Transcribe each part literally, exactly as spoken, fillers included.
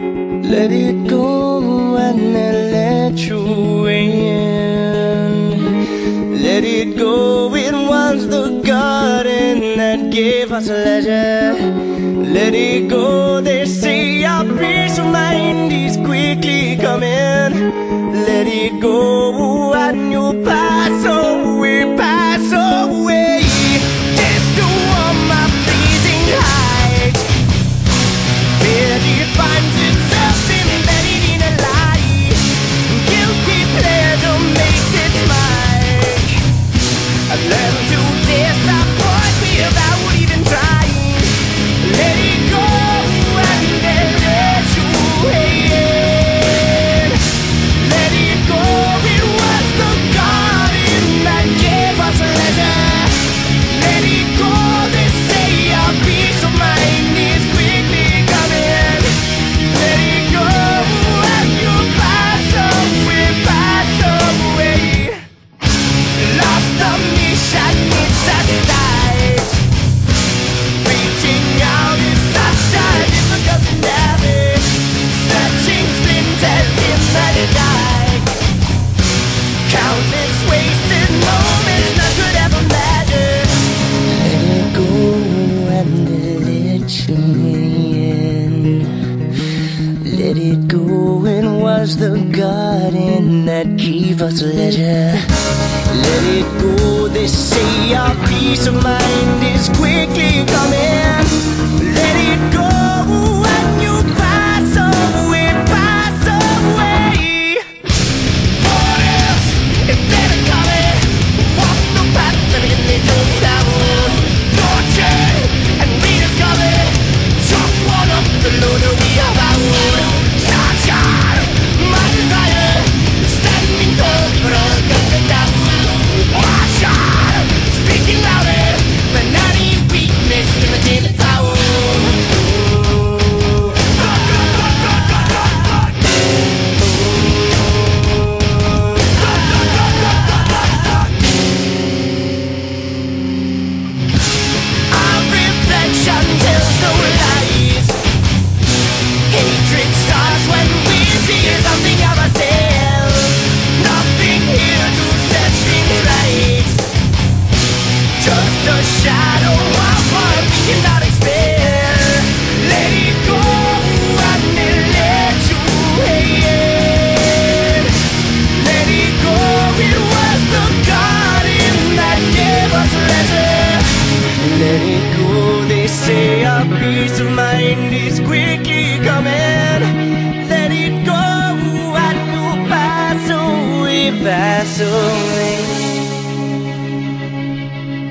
Let it go and then let you in. Let it go, it was the garden that gave us leisure. Let it go, they say our peace of mind is quickly coming. Let it go and you pass away, pass away. Just to warm my freezing height, where it finds itself embedded in a lie. Guilty pleasure makes it smile. I've learned to disappoint me without even trying. Let it go and then let you in. Let it go, it was the garden that gave us leisure. Let it go, they say our peace of mind is quickly coming. Let it go and you pass away, pass away. Lost the mission, it's a sight. Reaching out is such a difficult endeavor. Searching splinters in the dark. Countless wasted moments none could ever measure. Let it go and then let you in. Let it go, it was the garden that gave us leisure. Let it go, they say our peace of mind is quickly coming. Let it go and you pass away, pass away. What else is better coming? Walk the path that can lead to down. Torture and rediscover. Chop one up the load that we have our own. My desire, standing tall for all good and down. Watch out, speaking louder, but not any weakness in the daily tower. Our reflection tells no lies. Hatred starts when we see something of ourselves. Nothing here to set things right. Just a shadow of what we cannot expel. Let it go and then let you in. Let it go, it was the garden that gave us leisure. Let it go, they say our peace of mind is quickly coming. Let it go, and you pass away, pass away. Say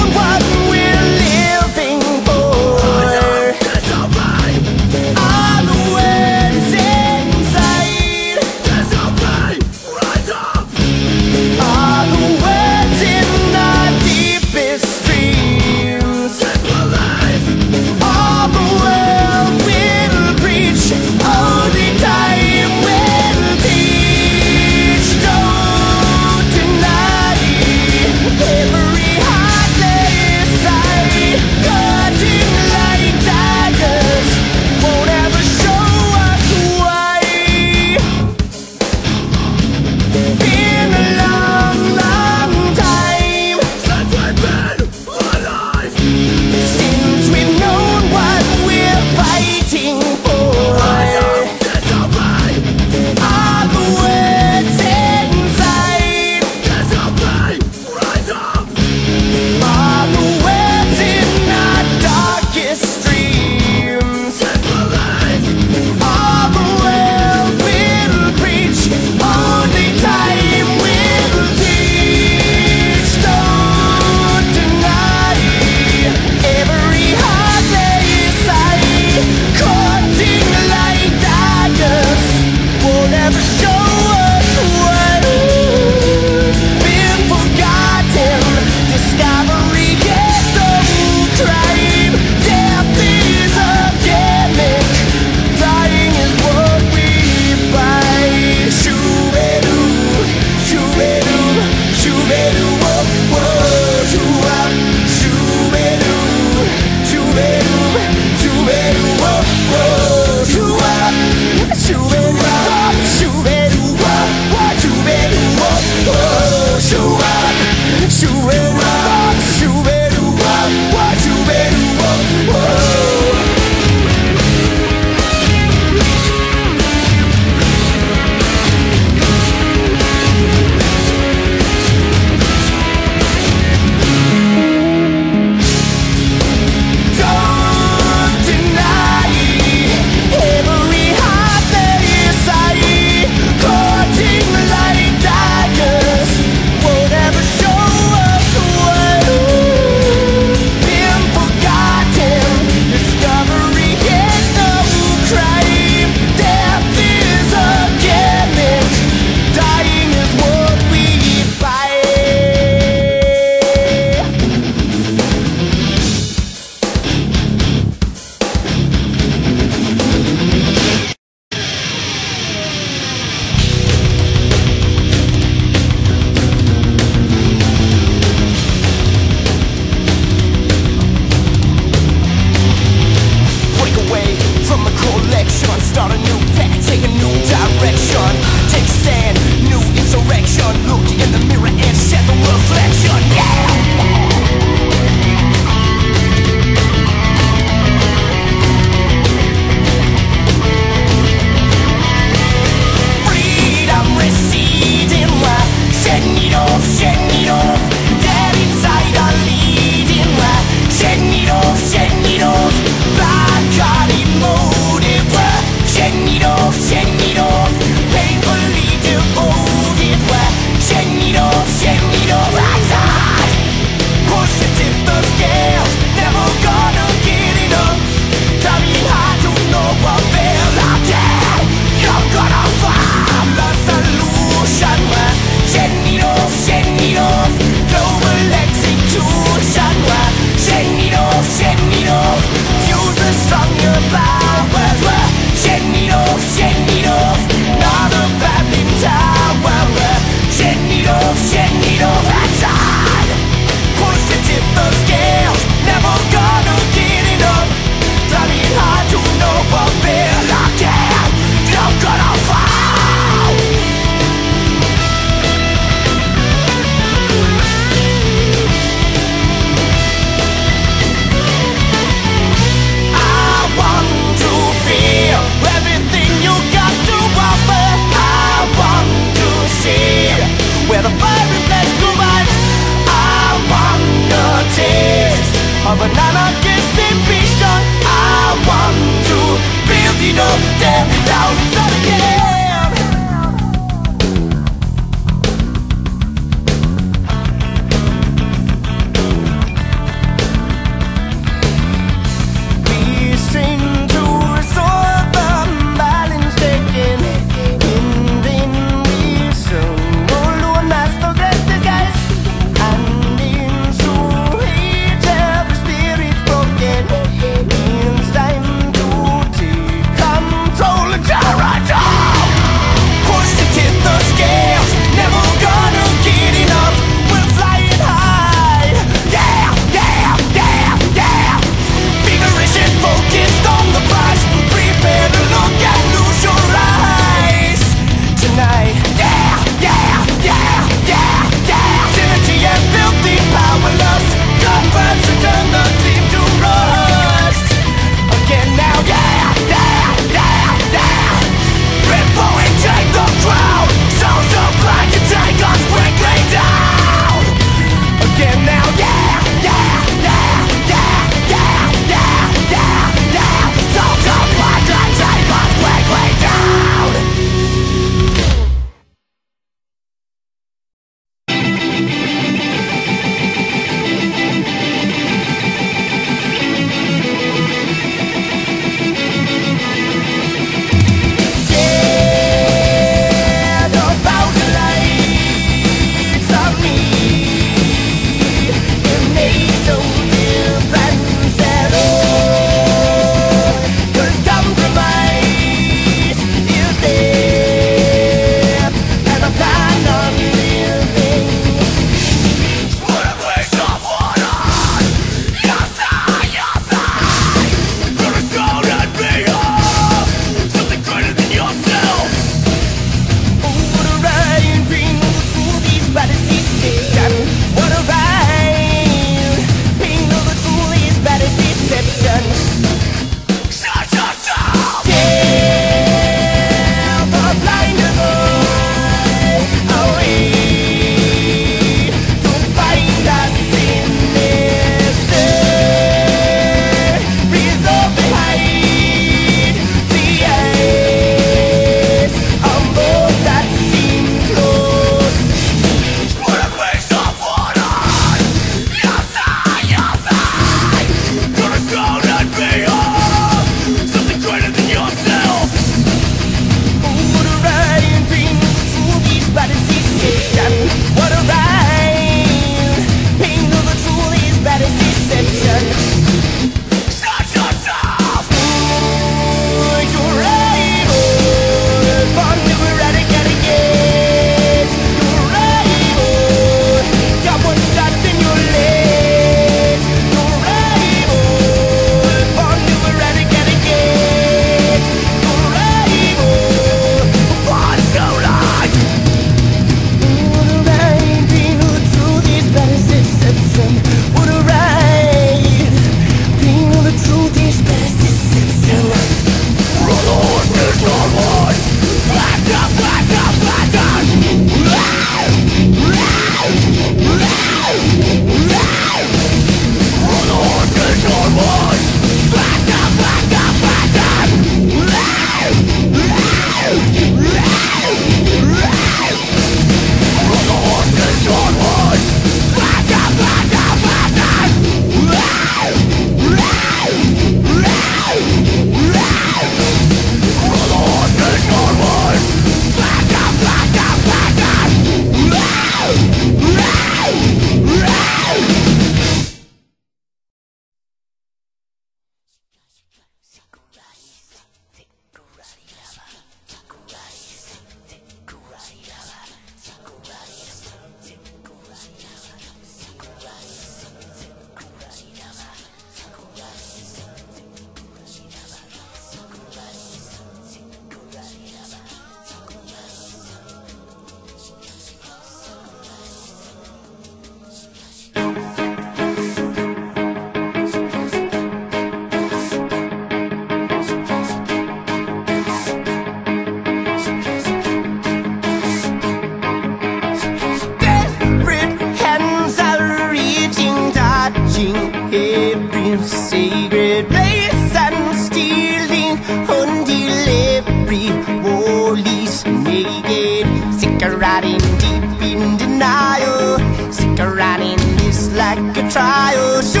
secret place and stealing on the library wallies naked. Sick of riding deep in denial, sick of riding this like a trial. Should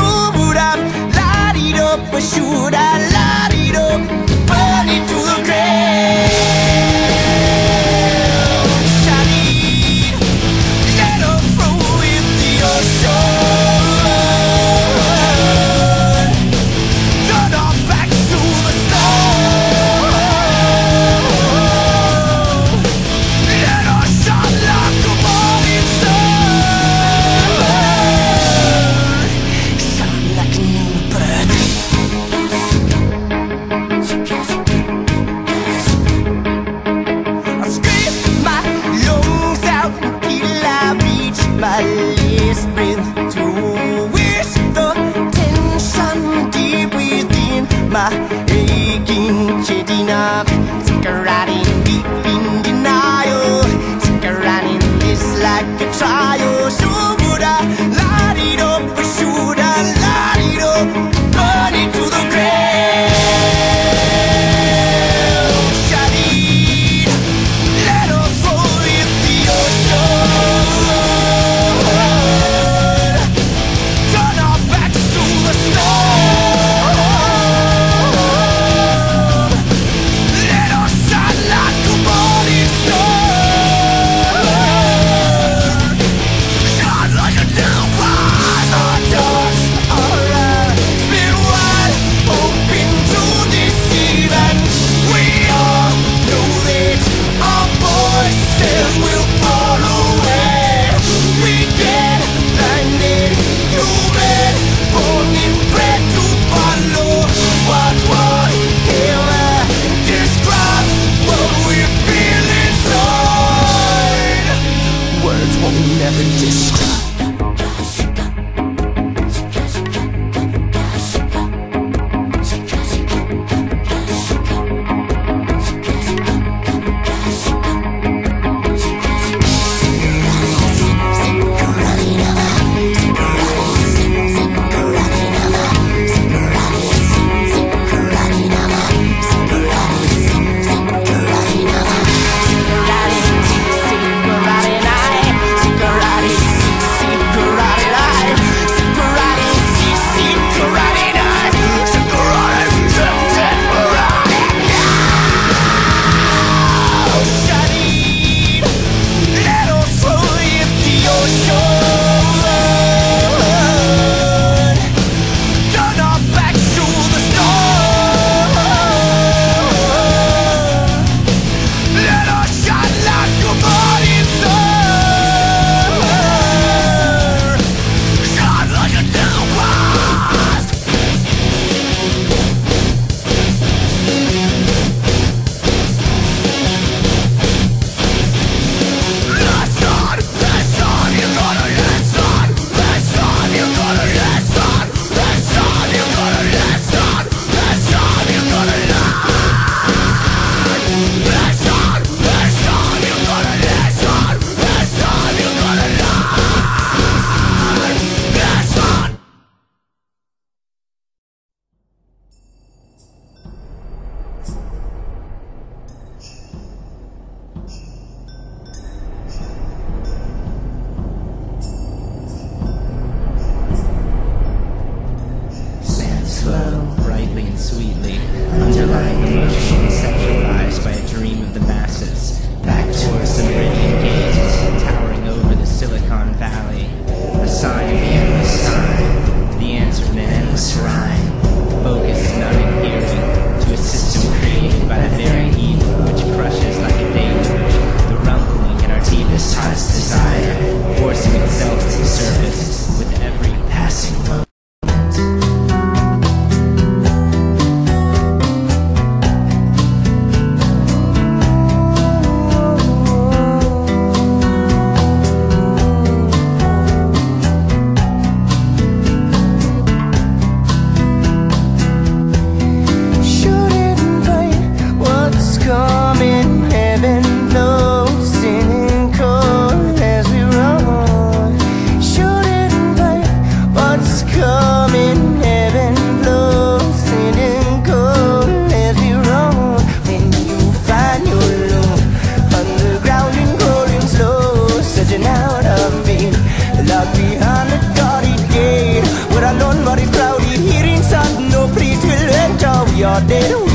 I light it up or should I light it up, burn it to the grave?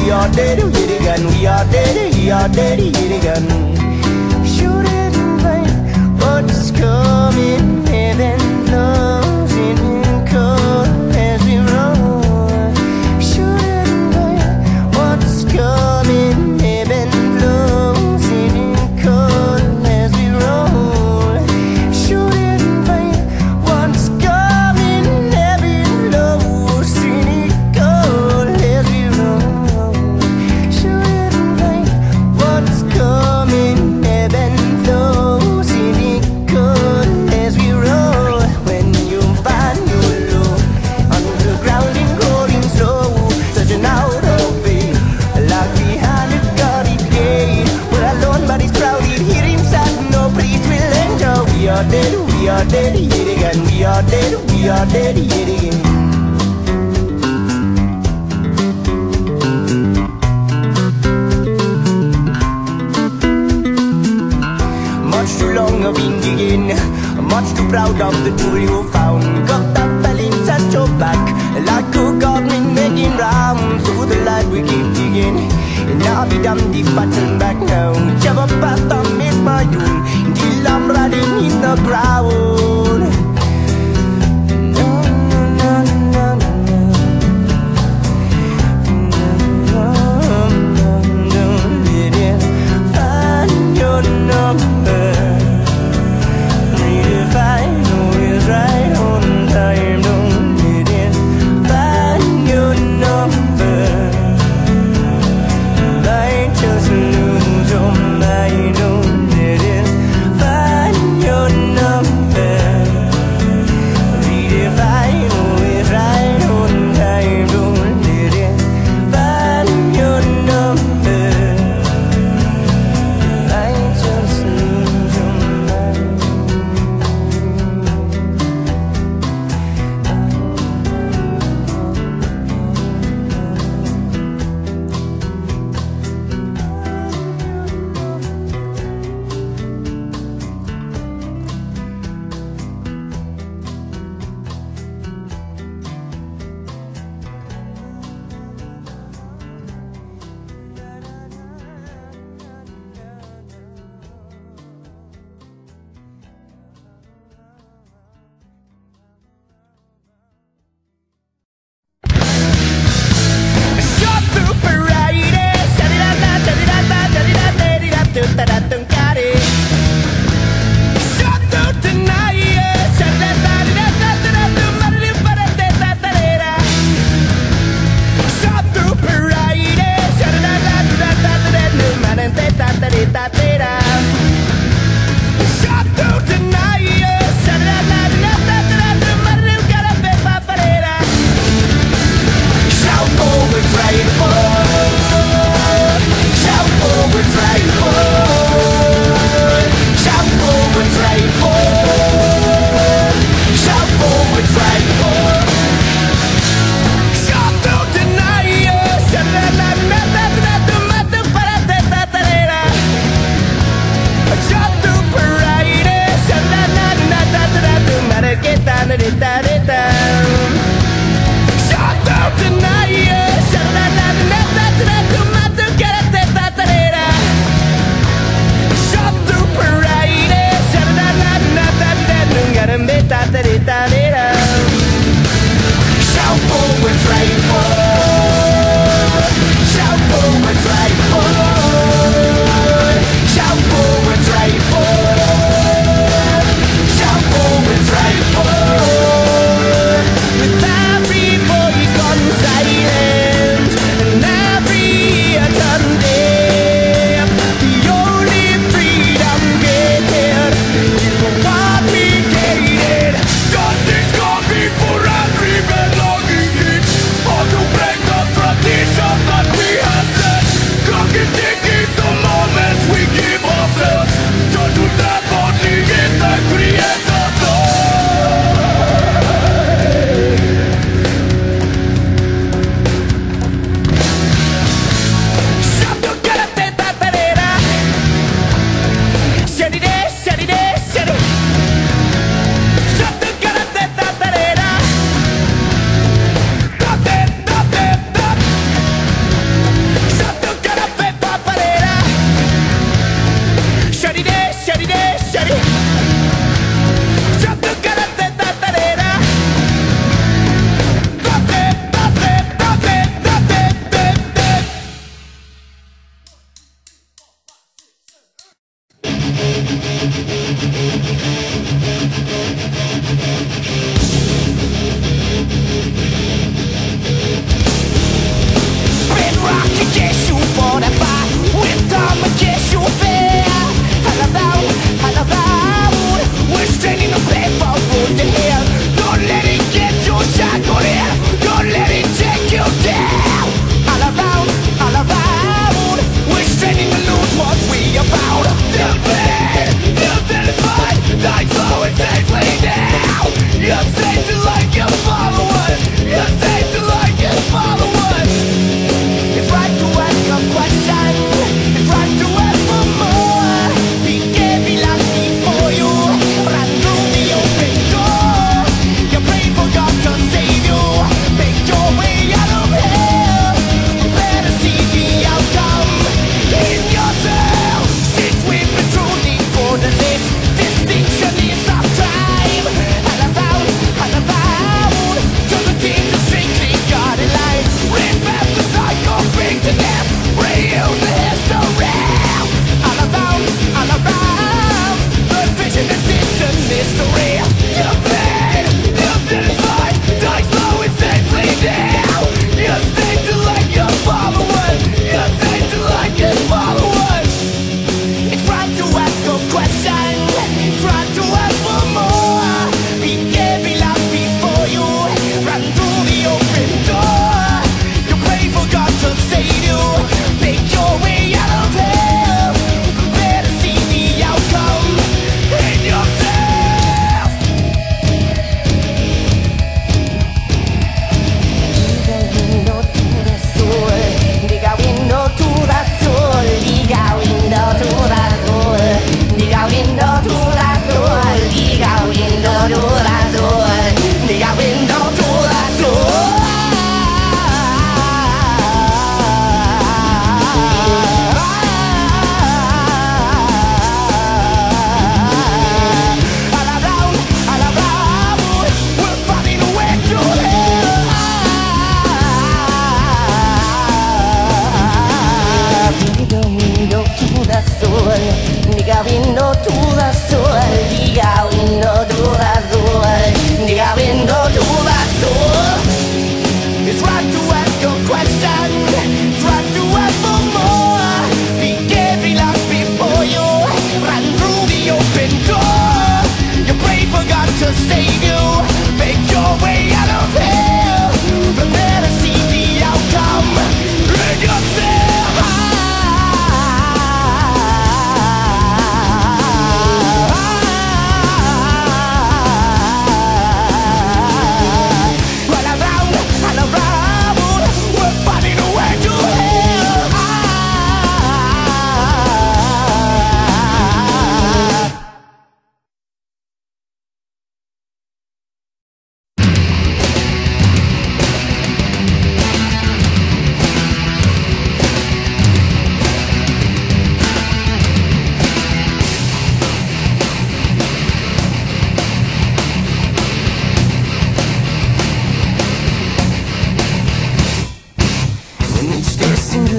we are dead, hit again, we are dead, we are dead, hit again. Shoot it in vain, but it's coming, heaven loves it in cold as we roll. Shoot it in vain, but it's coming, heaven flows it in cold as we roll. Shoot it in vain, what's coming, heaven flows it in cold as we roll. Shoot it in vain, what's coming, heaven flows it in cold as we roll. When you find your low on the ground and growing slow, such an out of way, like behind a guarded gate, we're alone but it's crowded here inside, nobody's will enjoy. We are dead, we are dead, yet again. We are dead, we are dead, yet again. Much too long I've been digging, much too proud of the tool you found. Got that balance at your back, like a goblin making round. Through the light we keep digging, and I'll be damned if I turn back now. Jump up past I miss my doom, till I'm riding in the ground. No, no, no, no, no, no. No, no, no, did you find your number? Need to find always right on time. Don't need it. Find your number. I just lose your mind. Don't need it. Find your number.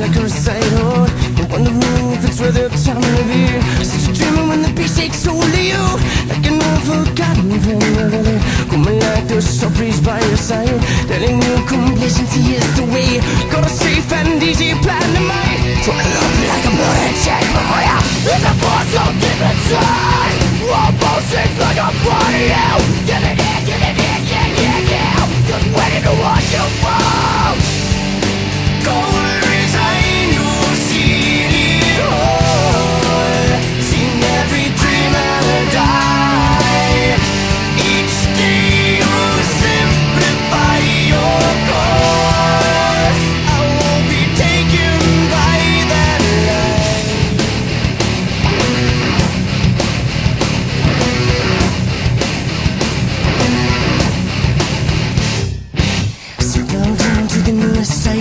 like a recital. I'm wondering if it's worth the time of year. Such a dreamer when the beat shakes hold of you, like an old forgotten family. Coming like a short breeze by your side, telling you complacency is the way. Got a safe and easy plan to make. So I look like I'm not a check for my ass. It's a force so deep inside. All motions like a part of you. Give it in, give it in, yeah, yeah, yeah. Just waiting to watch you fall. Golden rings I know, seen it all. Seen every dream ever die. Each day you simplify your course. I won't be taken by that light. So come down to the newest side.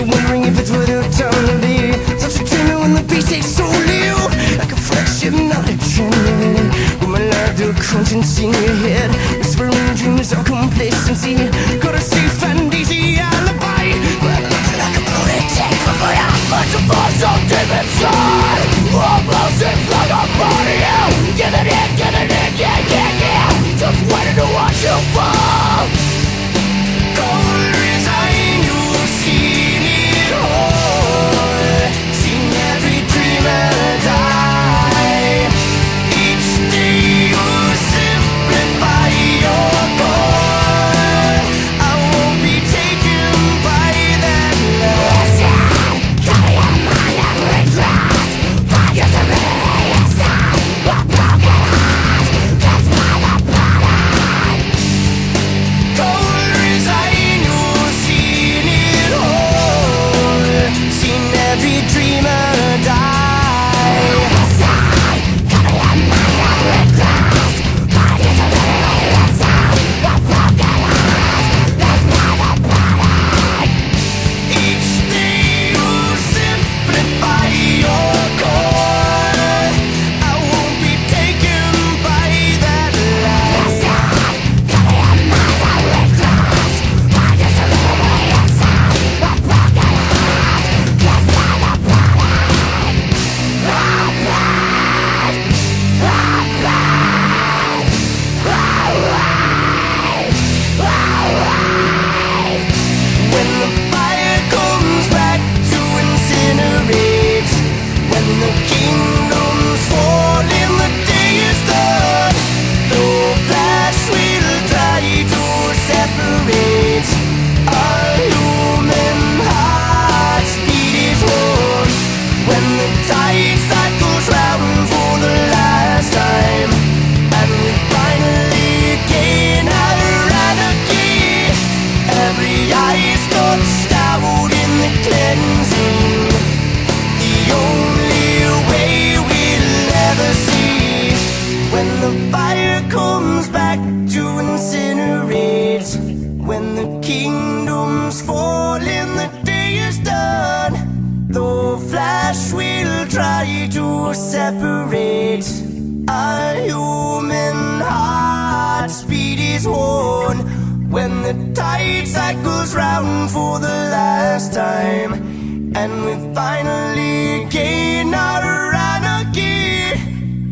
Wondering if it's worth your time to be such a dreamer when the beat takes hold of you, like a fresh hypnotic remedy. Woman like the conscience in your head, whispering dreams of complacency. Got a safe and easy alibi. Well, looks like a bloated tank for my ass, much of all so deep inside. All blossoms like a part of you. Give it in, give it in, yeah, yeah, yeah. Just waiting to watch you fall. Golden rings I knew, see. Turning back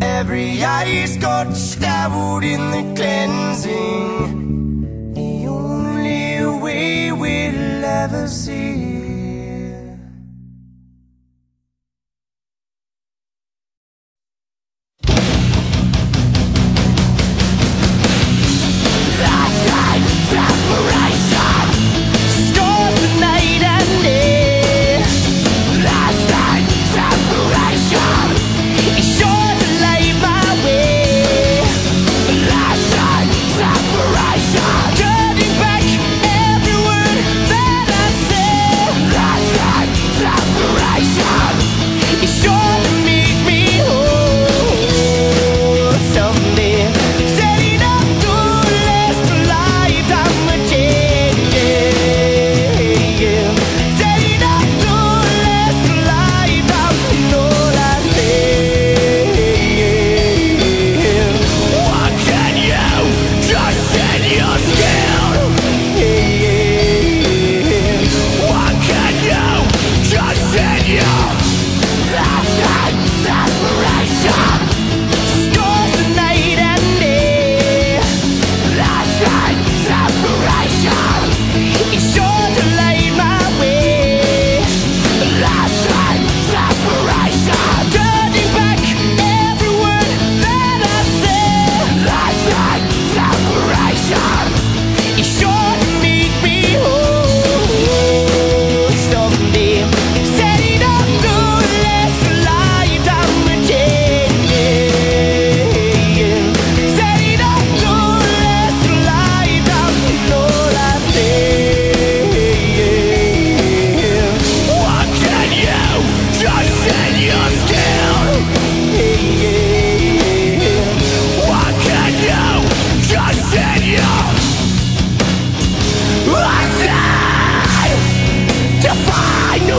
every word that I said,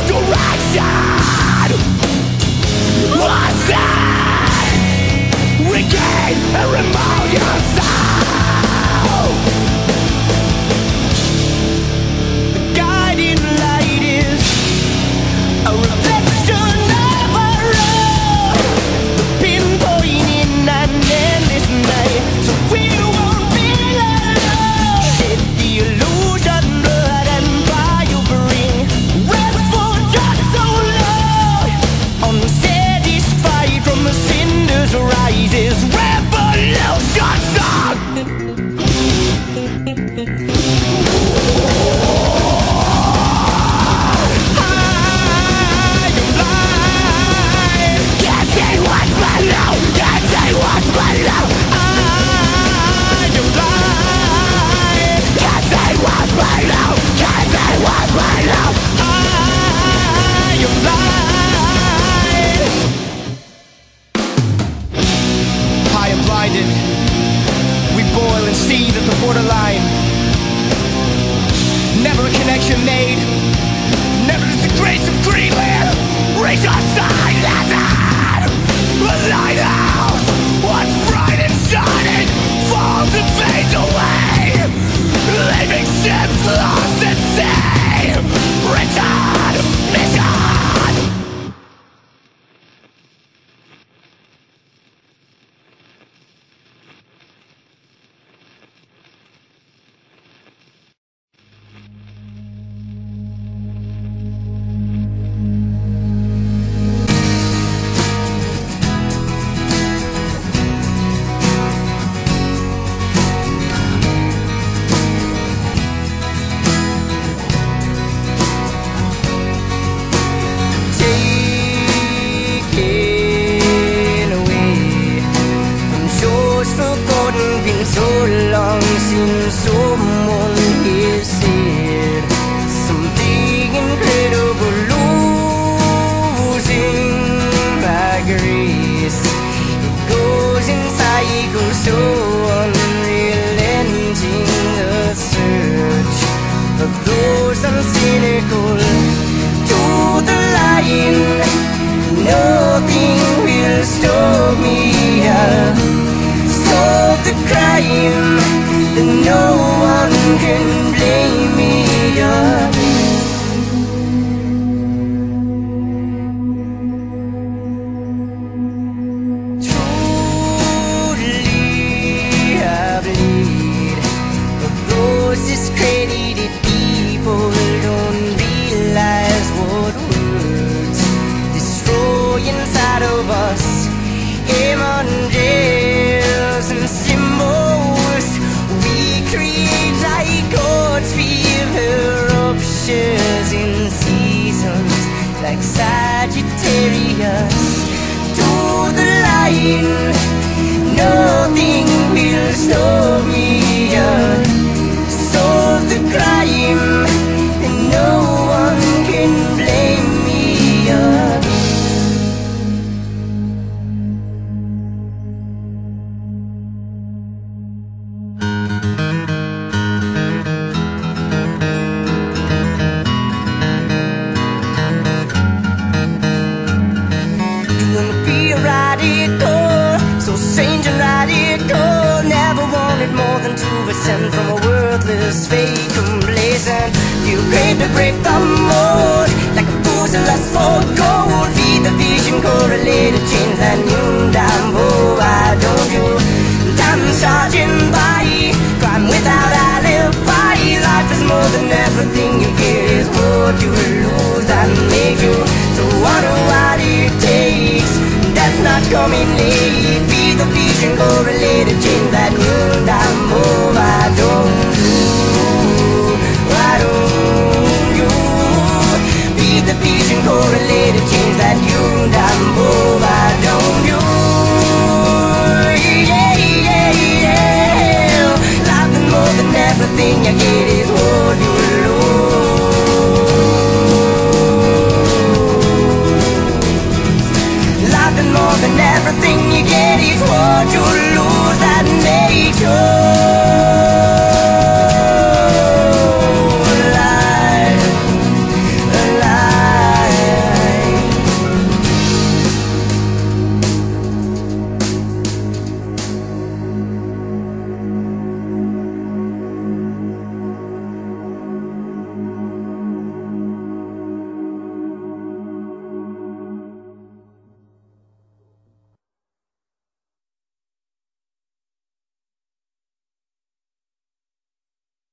direction. Lost it. Regain and remote yourself. The guiding light is a reflection of our own. The pinpointing an endless night, so we won't be alone. Shed the illusion, blood and fire you bring. Rest for just so long. Unsatisfied from the cinders rises revolution song. Borderline. Never a connection made. Never is the grace of Greenland. Raise your side, that's it. A lighthouse, once bright and shining, falls and fades away, leaving ships lost at sea. Return, mission. Everything you get is what you lose, that nature.